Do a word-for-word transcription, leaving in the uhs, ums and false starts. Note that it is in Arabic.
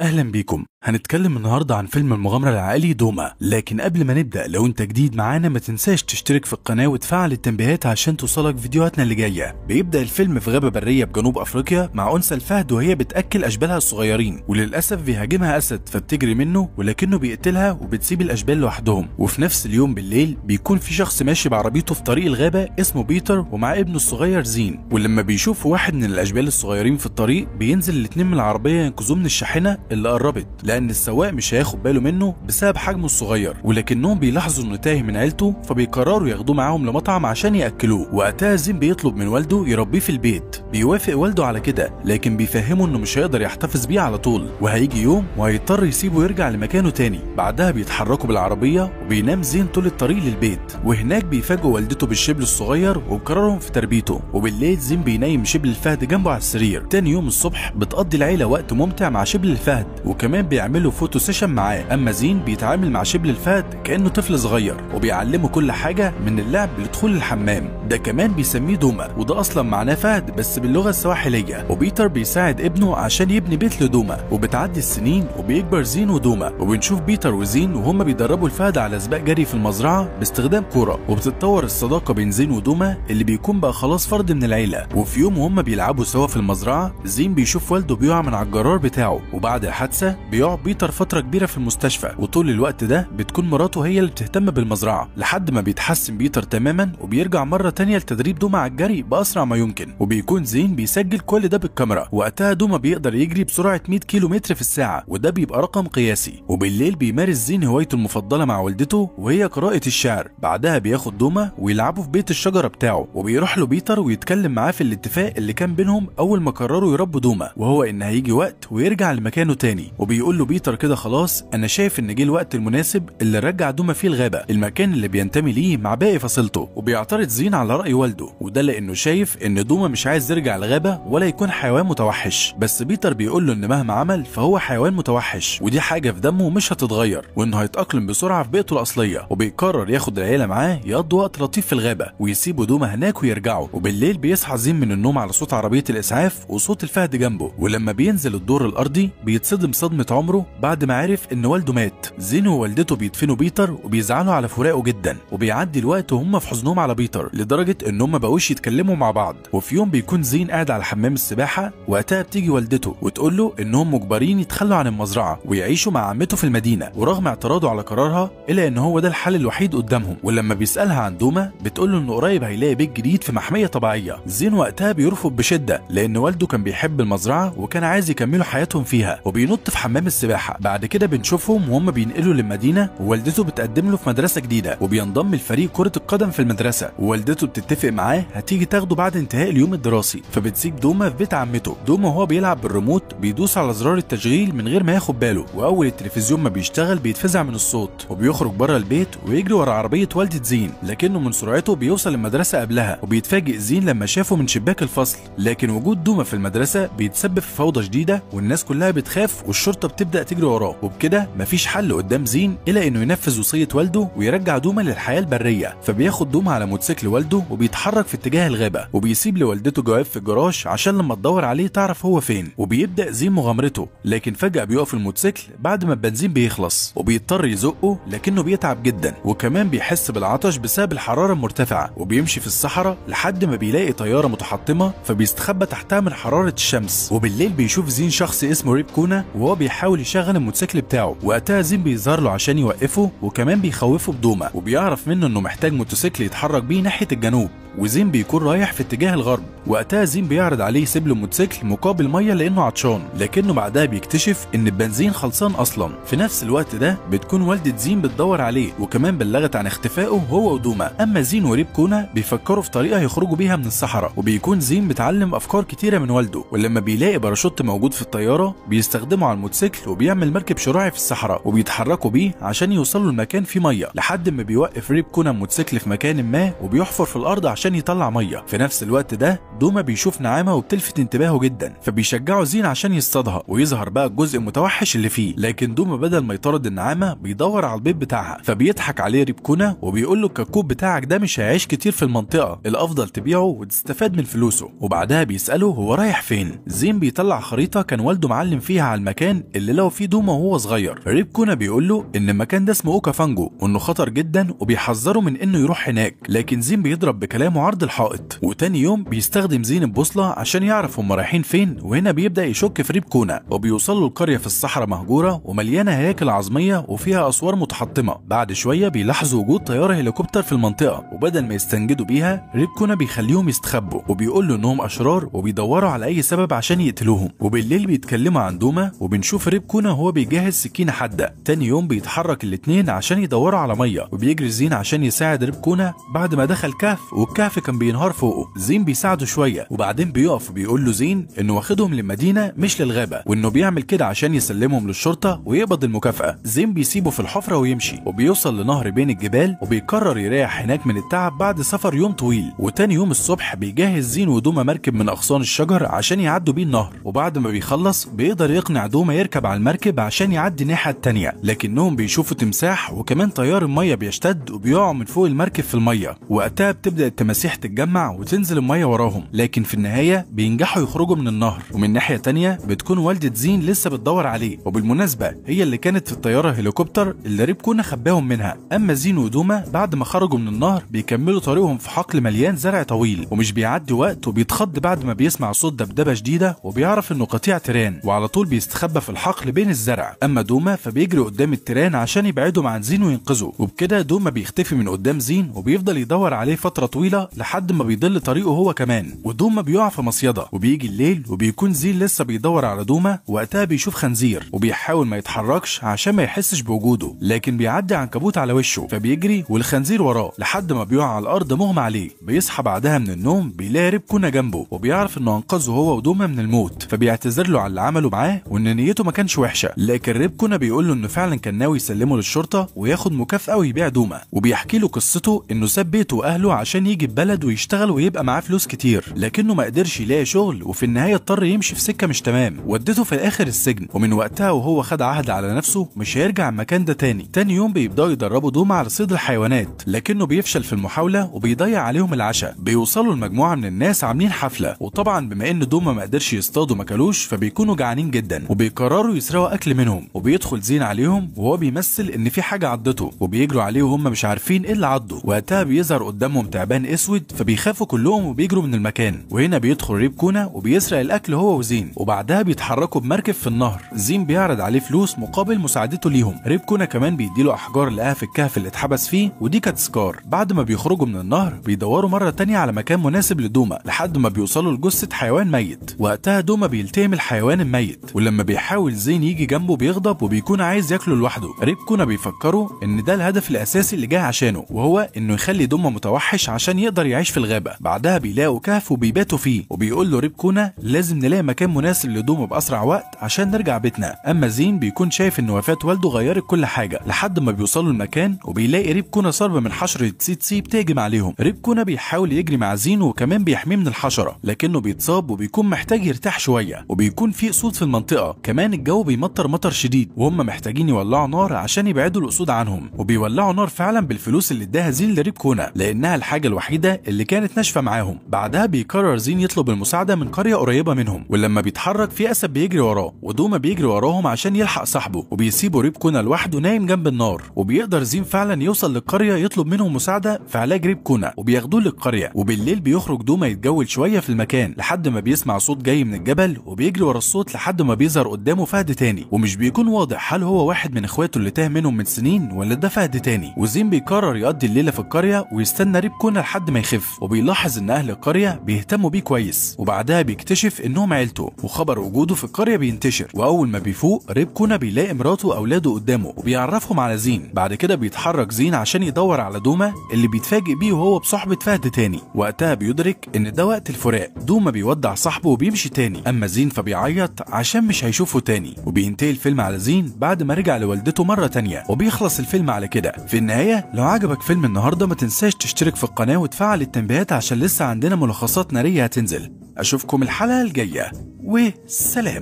اهلا بيكم. هنتكلم النهارده عن فيلم المغامره العائلي دوما، لكن قبل ما نبدا لو انت جديد معانا ما تنساش تشترك في القناه وتفعل التنبيهات عشان توصلك فيديوهاتنا اللي جايه. بيبدا الفيلم في غابه بريه بجنوب افريقيا مع انثى الفهد وهي بتاكل اشبالها الصغيرين، وللاسف بيهاجمها اسد فبتجري منه ولكنه بيقتلها وبتسيب الاشبال لوحدهم. وفي نفس اليوم بالليل بيكون في شخص ماشي بعربيته في طريق الغابه اسمه بيتر ومعاه ابنه الصغير زين، ولما بيشوف واحد من الاشبال الصغيرين في الطريق بينزل الاتنين من العربيه ينقذوه من الشاحنه اللي قربت، لأن السواق مش هياخد باله منه بسبب حجمه الصغير، ولكنهم بيلاحظوا إنه تايه من عيلته فبيقرروا ياخدوه معاهم لمطعم عشان يأكلوه. وقتها زين بيطلب من والده يربيه في البيت، بيوافق والده على كده لكن بيفهمه إنه مش هيقدر يحتفظ بيه على طول، وهيجي يوم وهيضطر يسيبه يرجع لمكانه تاني. بعدها بيتحركوا بالعربية وبينام زين طول الطريق للبيت، وهناك بيفاجئوا والدته بالشبل الصغير وبقرارهم في تربيته، وبالليل زين بينيم شبل الفهد جنبه على السرير. تاني يوم الصبح بتقضي العيلة وقت ممتع مع شبل الفهد، وكمان بيعملوا فوتو سيشن معاه. اما زين بيتعامل مع شبل الفهد كانه طفل صغير وبيعلمه كل حاجه من اللعب لدخول الحمام، ده كمان بيسميه دوما وده اصلا معناه فهد بس باللغه السواحليه. وبيتر بيساعد ابنه عشان يبني بيت لدوما، وبتعدي السنين وبيكبر زين ودوما، وبنشوف بيتر وزين وهم بيدربوا الفهد على سباق جري في المزرعه باستخدام كوره، وبتتطور الصداقه بين زين ودوما اللي بيكون بقى خلاص فرد من العيله. وفي يوم وهم بيلعبوا سوا في المزرعه زين بيشوف والده بيقع من على الجرار بتاعه، وبعد الحادثه بيقعد بيتر فتره كبيره في المستشفى، وطول الوقت ده بتكون مراته هي اللي بتهتم بالمزرعه لحد ما بيتحسن بيتر تماما وبيرجع مره تانيه لتدريب دوما على الجري باسرع ما يمكن، وبيكون زين بيسجل كل ده بالكاميرا. وقتها دوما بيقدر يجري بسرعه مية كيلو متر في الساعه وده بيبقى رقم قياسي. وبالليل بيمارس زين هوايته المفضله مع والدته وهي قراءه الشعر، بعدها بياخد دوما ويلعبوا في بيت الشجره بتاعه، وبيروح له بيتر ويتكلم معاه في الاتفاق اللي كان بينهم اول ما قرروا يربوا دوما، وهو ان هيجي وقت ويرجع لمكانه تاني. وبيقول له بيتر كده خلاص انا شايف ان جه الوقت المناسب اللي رجع دوما فيه الغابه المكان اللي بينتمي ليه مع باقي فصيلته. وبيعترض زين على راي والده وده لانه شايف ان دوما مش عايز يرجع الغابه ولا يكون حيوان متوحش، بس بيتر بيقول له ان مهما عمل فهو حيوان متوحش ودي حاجه في دمه مش هتتغير، وانه هيتاقلم بسرعه في بيئته الاصليه. وبيقرر ياخد العيله معاه يقضوا وقت لطيف في الغابه ويسيبوا دوما هناك ويرجعوا. وبالليل بيصحى زين من النوم على صوت عربيه الاسعاف وصوت الفهد جنبه، ولما بينزل الدور الارضي بيتصدم صدمه عمره بعد ما عرف ان والده مات. زين ووالدته بيدفنوا بيتر وبيزعلوا على فراقه جدا، وبيعدي الوقت وهم في حزنهم على بيتر لدرجه ان هم مبقوش يتكلموا مع بعض. وفي يوم بيكون زين قاعد على حمام السباحه، وقتها بتيجي والدته وتقول له انهم مجبرين يتخلوا عن المزرعه ويعيشوا مع عمته في المدينه، ورغم اعتراضه على قرارها الا ان هو ده الحل الوحيد قدامهم. ولما بيسالها عن دوما بتقول له انه قريب هيلاقي بيت جديد في محميه طبيعيه. زين وقتها بيرفض بشده لان والده كان بيحب المزرعه وكان عايز يكملوا حياتهم فيها، وبينط في حمام السباحه. بعد كده بنشوفهم وهم بينقلوا للمدينه ووالدته بتقدم له في مدرسه جديده، وبينضم لفريق كره القدم في المدرسه، ووالدته بتتفق معاه هتيجي تاخده بعد انتهاء اليوم الدراسي، فبتسيب دوما في بيت عمته. دوما وهو بيلعب بالريموت بيدوس على زرار التشغيل من غير ما ياخد باله، واول التلفزيون ما بيشتغل بيتفزع من الصوت، وبيخرج بره البيت ويجري ورا عربيه والده زين، لكنه من سرعته بيوصل المدرسه قبلها، وبيتفاجئ زين لما شافه من شباك الفصل، لكن وجود دوما في المدرسه بيتسبب في فوضى شديده والناس كلها بتخاف والشرطه بتبدا تجري وراه. وبكده مفيش حل قدام زين الا انه ينفذ وصيه والده ويرجع دوما للحياه البريه، فبياخد دوما على موتوسيكل والده وبيتحرك في اتجاه الغابه، وبيسيب لوالدته جواب في الجراج عشان لما تدور عليه تعرف هو فين. وبيبدا زين مغامرته لكن فجاه بيقف الموتوسيكل بعد ما البنزين بيخلص، وبيضطر يزقه لكنه بيتعب جدا، وكمان بيحس بالعطش بسبب الحراره المرتفعه، وبيمشي في الصحراء لحد ما بيلاقي طياره متحطمه فبيستخبى تحتها من حراره الشمس. وبالليل بيشوف زين شخص اسمه ريب كونا وهو بيحاول يشغل الموتوسيكل بتاعه، وقتها زين بيظهر له عشان يوقفه وكمان بيخوفه بدوما، وبيعرف منه انه محتاج موتوسيكل يتحرك بيه ناحيه الجنوب، وزين بيكون رايح في اتجاه الغرب. وقتها زين بيعرض عليه يسيب له الموتوسيكل مقابل ميه لانه عطشان، لكنه بعدها بيكتشف ان البنزين خلصان اصلا. في نفس الوقت ده بتكون والده زين بتدور عليه وكمان بلغت عن اختفائه هو ودوما. اما زين وريب كونا بيفكروا في طريقه يخرجوا بيها من الصحراء، وبيكون زين متعلم افكار كتيره من والده، ولما بيلاقي باراشوت موجود في الطياره بيستخدمه على الموتوسيكل وبيعمل مركب شراعي في الصحراء، وبيتحركوا بيه عشان يوصلوا لمكان فيه ميه، لحد ما بيوقف ريب كونا الموتوسيكل في مكان ما وبيحفر في الارض عشان عشان يطلع ميه. في نفس الوقت ده دوما بيشوف نعامه وبتلفت انتباهه جدا، فبيشجعه زين عشان يصطادها ويظهر بقى الجزء المتوحش اللي فيه. لكن دوما بدل ما يطارد النعامه بيدور على البيت بتاعها، فبيضحك عليه ريبكونا وبيقول له الكاكوب بتاعك ده مش هيعيش كتير في المنطقه، الافضل تبيعه وتستفاد من فلوسه. وبعدها بيساله هو رايح فين. زين بيطلع خريطه كان والده معلم فيها على المكان اللي لقوا فيه دوما وهو صغير. ريبكونا بيقول له ان المكان ده اسمه اوكافانجو وانه خطر جدا وبيحذره من انه يروح هناك، لكن زين بيضرب بكلامه عرض الحائط. وتاني يوم بيستخدم زين البوصله عشان يعرف هم رايحين فين، وهنا بيبدا يشك في ريبكونا. وبيوصلوا القريه في الصحراء مهجوره ومليانه هياكل عظميه وفيها اسوار متحطمه. بعد شويه بيلاحظوا وجود طياره هليكوبتر في المنطقه، وبدل ما يستنجدوا بيها ريبكونا بيخليهم يستخبوا وبيقول له انهم اشرار وبيدوروا على اي سبب عشان يقتلوهم. وبالليل بيتكلموا عن دوما وبنشوف ريبكونا وهو بيجهز سكينه حاده. تاني يوم بيتحرك الاثنين عشان يدوروا على ميه، وبيجري زين عشان يساعد ريبكونا بعد ما دخل كهف والكهف كان بينهار فوقه. زين بيساعده شويه وبعدين بيقف وبيقول له زين انه واخدهم للمدينه مش للغابه، وانه بيعمل كده عشان يسلمهم للشرطه ويقبض المكافاه. زين بيسيبه في الحفره ويمشي، وبيوصل لنهر بين الجبال وبيقرر يريح هناك من التعب بعد سفر يوم طويل. وتاني يوم الصبح بيجهز زين ودوما مركب من اغصان الشجر عشان يعدوا بيه النهر، وبعد ما بيخلص بيقدر يقنع دوما يركب على المركب عشان يعدي الناحيه الثانيه، لكنهم بيشوفوا تمساح وكمان تيار الميه بيشتد وبيقعوا من فوق المركب في الميه. وقتها بتبدا التماسيح تتجمع وتنزل الميه وراهم، لكن في النهايه بينجحوا يخرجوا من النهر. ومن ناحيه تانيه بتكون والده زين لسه بتدور عليه، وبالمناسبه هي اللي كانت في الطياره هليكوبتر اللي ريبكونا خباهم منها. اما زين ودوما بعد ما خرجوا من النهر بيكملوا طريقهم في حقل مليان زرع طويل، ومش بيعدي وقت وبيتخض بعد ما بيسمع صوت دبدبه شديده وبيعرف انه قطيع تيران، وعلى طول بيستخبى في الحقل بين الزرع. اما دوما فبيجري قدام التيران عشان يبعدهم عن زين وينقذه، وبكده دوما بيختفي من قدام زين وبيفضل يدور عليه فتره طويله لحد ما بيضل طريقه هو كمان. ودوما بيقع في مصيده، وبيجي الليل وبيكون زين لسه بيدور على دوما. وقتها بيشوف خنزير وبيحاول ما يتحركش عشان ما يحسش بوجوده، لكن بيعدي عنكبوت على وشه فبيجري والخنزير وراه لحد ما بيقع على الارض مغمى عليه. بيصحى بعدها من النوم بيلاقي ريبكونا جنبه، وبيعرف انه انقذه هو ودوما من الموت، فبيعتذر له على اللي عمله معاه وان نيته ما كانش وحشه، لكن ريبكونا بيقول له انه فعلا كان ناوي يسلمه للشرطه وياخد مكافاه ويبيع دوما. وبيحكي له قصته انه ساب بيته واهله عشان يجي البلد ويشتغل ويبقى معاه فلوس كتير، لكنه ما قدرش يلاقي شغل، وفي النهايه اضطر يمشي في سكه مش تمام ودته في الاخر السجن. ومن وقتها وهو خد عهد على نفسه مش هيرجع المكان ده تاني. تاني يوم بيبداوا يدربوا دوما على صيد الحيوانات، لكنه بيفشل في المحاوله وبيضيع عليهم العشاء. بيوصلوا لمجموعه من الناس عاملين حفله، وطبعا بما ان دوما ما قدرش يصطاد وما كلوش فبيكونوا جعانين جدا، وبيقرروا يسرقوا اكل منهم. وبيدخل زين عليهم وهو بيمثل ان في حاجه عضته، وبيجروا عليه وهم مش عارفين ايه اللي عضه. وقتها بيظهر قدامهم تعبان اسود فبيخافوا كلهم وبيجروا من المكان. وهنا بيدخل ريبكونا وبيسرق الاكل هو وزين، وبعدها بيتحركوا بمركب في النهر. زين بيعرض عليه فلوس مقابل مساعدته ليهم. ريبكونا كمان بيديله احجار لقاها في الكهف اللي اتحبس فيه، ودي كانت سكار. بعد ما بيخرجوا من النهر بيدوروا مره تانية على مكان مناسب لدوما لحد ما بيوصلوا لجثه حيوان ميت. وقتها دوما بيلتهم الحيوان الميت، ولما بيحاول زين يجي جنبه بيغضب وبيكون عايز ياكله لوحده. ريبكونا بيفكره ان ده الهدف الاساسي اللي جاي عشانه، وهو انه يخلي دوما متوحش عشان يقدر يعيش في الغابه. بعدها بيلاقوا كهف وبيباتوا فيه، وبيقول له ريبكونا لازم نلاقي مكان مناسب لدوما باسرع وقت عشان نرجع بيتنا. اما زين بيكون شايف ان وفاه والده غيرت كل حاجه لحد ما بيوصلوا المكان، وبيلاقي ريبكونا صلبه من حشره تسيتسي بتهجم عليهم. ريبكونا بيحاول يجري مع زين وكمان بيحميه من الحشره، لكنه بيتصاب وبيكون محتاج يرتاح شويه. وبيكون في اسود في المنطقه، كمان الجو بيمطر مطر شديد وهم محتاجين يولعوا نار عشان يبعدوا الاسود عنهم. وبيولعوا نار فعلا بالفلوس اللي اداها زين لريبكونا لانها الحاجه الوحيده اللي كانت ناشفه معاهم. بعدها بيقرر زين يطلب المساعده من قريه قريبه منهم، ولما بيتحرك في اسد بيجري وراه ودوما بيجري وراهم عشان يلحق صاحبه، وبيسيبوا ريبكونا لوحده نايم جنب النار. وبيقدر زين فعلا يوصل للقريه يطلب منهم مساعده في علاج ريبكونا وبياخدوه للقريه. وبالليل بيخرج دوما يتجول شويه في المكان لحد ما بيسمع صوت جاي من الجبل، وبيجري ورا الصوت لحد ما بيظهر قدامه فهد تاني، ومش بيكون واضح هل هو واحد من اخواته اللي تاه منهم من سنين ولا ده فهد تاني. وزين بيقرر يقضي الليله في القريه ويستنى ريبكونا لحد ما يخف، وبيلاحظ ان اهل القريه بيهتموا بيه كويس. وبعدها بيكتشف انهم عيلته، وخبر وجوده في القريه بينتشر. واول ما بيفوق ريبكونا بيلاقي مراته واولاده قدامه وبيعرفهم على زين. بعد كده بيتحرك زين عشان يدور على دوما اللي بيتفاجئ بيه وهو بصحبه فهد تاني. وقتها بيدرك ان ده وقت الفراق، دوما بيودع صاحبه وبيمشي تاني، اما زين فبيعيط عشان مش هيشوفه تاني. وبينتهي الفيلم على زين بعد ما رجع لوالدته مره تانيه، وبيخلص الفيلم على كده. في النهايه لو عجبك فيلم النهارده ما تنساش تشترك في القناه وتفعل التنبيهات عشان لسه عندنا ملخصات نارية هتنزل. أشوفكم الحلقة الجاية وسلام.